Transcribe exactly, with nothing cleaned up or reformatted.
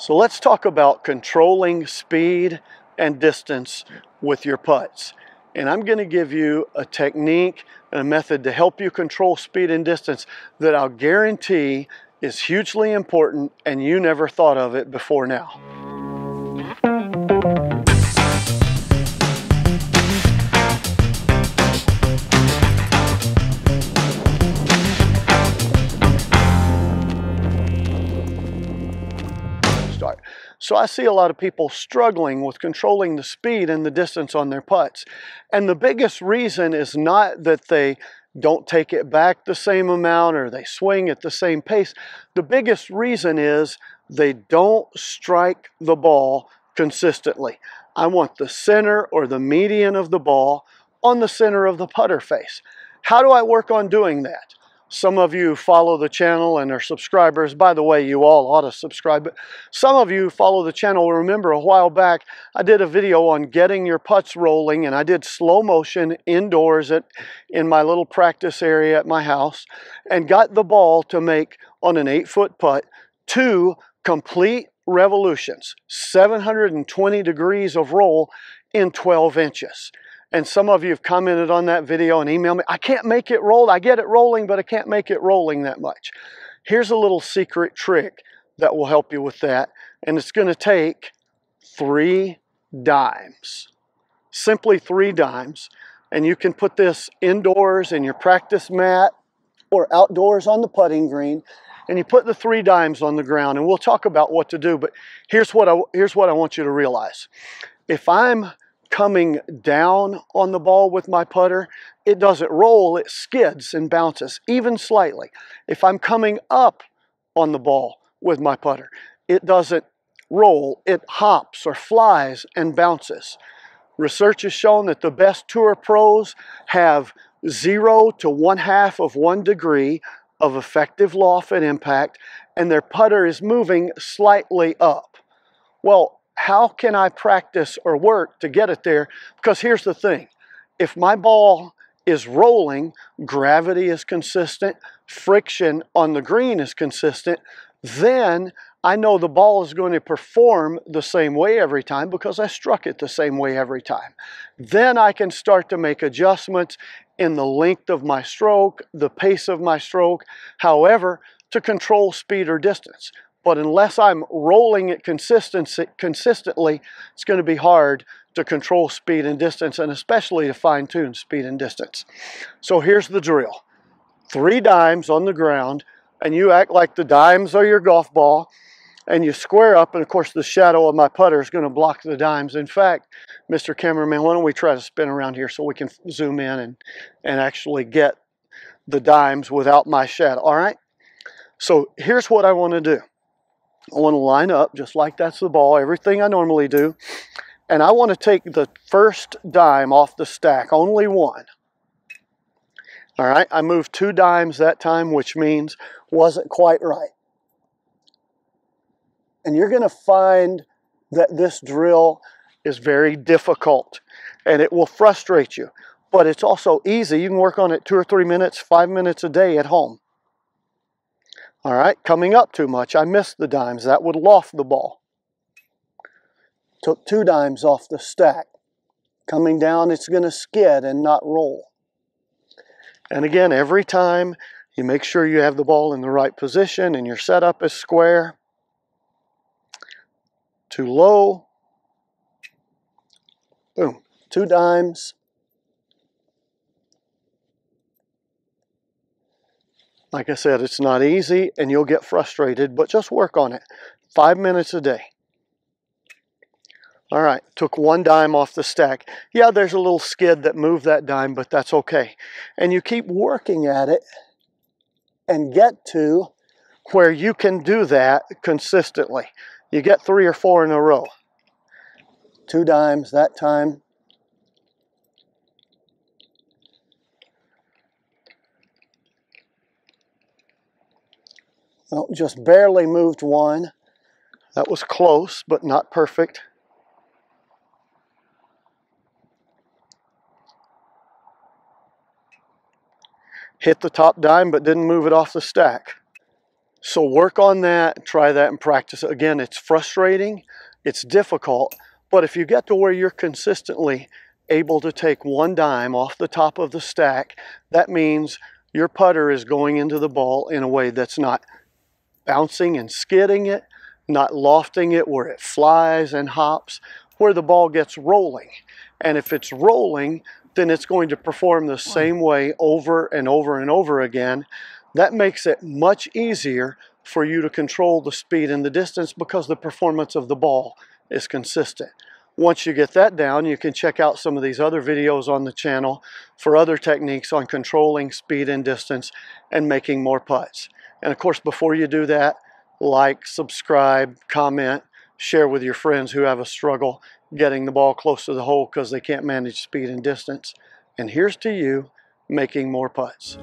So let's talk about controlling speed and distance with your putts. And I'm going to give you a technique and a method to help you control speed and distance that I'll guarantee is hugely important and you never thought of it before now. So I see a lot of people struggling with controlling the speed and the distance on their putts. And the biggest reason is not that they don't take it back the same amount or they swing at the same pace. The biggest reason is they don't strike the ball consistently. I want the center or the median of the ball on the center of the putter face. How do I work on doing that? Some of you follow the channel and are subscribers. By the way, you all ought to subscribe. But some of you follow the channel. Remember a while back, I did a video on getting your putts rolling, and I did slow motion indoors at, in my little practice area at my house, and got the ball to make, on an eight-foot putt, two complete revolutions, seven hundred twenty degrees of roll in twelve inches. And some of you have commented on that video and emailed me, I can't make it roll. I get it rolling, but I can't make it rolling that much. Here's a little secret trick that will help you with that. And it's going to take three dimes, simply three dimes. And you can put this indoors in your practice mat or outdoors on the putting green. And you put the three dimes on the ground, and we'll talk about what to do. But here's what I, here's what I want you to realize. If I'm coming down on the ball with my putter, it doesn't roll, it skids and bounces, even slightly. If I'm coming up on the ball with my putter, it doesn't roll, it hops or flies and bounces. Research has shown that the best tour pros have zero to one half of one degree of effective loft and impact, and their putter is moving slightly up. Well, how can I practice or work to get it there? Because here's the thing. If my ball is rolling, gravity is consistent, friction on the green is consistent, then I know the ball is going to perform the same way every time because I struck it the same way every time. Then I can start to make adjustments in the length of my stroke, the pace of my stroke, however, to control speed or distance. But unless I'm rolling it consistency, consistently, it's going to be hard to control speed and distance, and especially to fine-tune speed and distance. So here's the drill. Three dimes on the ground, and you act like the dimes are your golf ball, and you square up, and of course the shadow of my putter is going to block the dimes. In fact, Mister Cameraman, why don't we try to spin around here so we can zoom in and, and actually get the dimes without my shadow, all right? So here's what I want to do. I want to line up just like that's the ball, everything I normally do. And I want to take the first dime off the stack, only one. All right, I moved two dimes that time, which means wasn't quite right. And you're going to find that this drill is very difficult and it will frustrate you. But it's also easy. You can work on it two or three minutes, five minutes a day at home. All right, coming up too much, I missed the dimes. That would loft the ball. Took two dimes off the stack. Coming down, it's going to skid and not roll. And again, every time you make sure you have the ball in the right position and your setup is square. Too low. Boom, two dimes. Like I said, it's not easy and you'll get frustrated, but just work on it. Five minutes a day. All right, took one dime off the stack. Yeah, there's a little skid that moved that dime, but that's okay. And you keep working at it and get to where you can do that consistently. You get three or four in a row. Two dimes that time. Well, just barely moved one. That was close, but not perfect. Hit the top dime, but didn't move it off the stack. So work on that, try that and practice. Again, it's frustrating, it's difficult, but if you get to where you're consistently able to take one dime off the top of the stack, that means your putter is going into the ball in a way that's not bouncing and skidding it, not lofting it where it flies and hops, where the ball gets rolling. And if it's rolling, then it's going to perform the same way over and over and over again. That makes it much easier for you to control the speed and the distance because the performance of the ball is consistent. Once you get that down, you can check out some of these other videos on the channel for other techniques on controlling speed and distance and making more putts. And of course, before you do that, like, subscribe, comment, share with your friends who have a struggle getting the ball close to the hole because they can't manage speed and distance. And here's to you making more putts.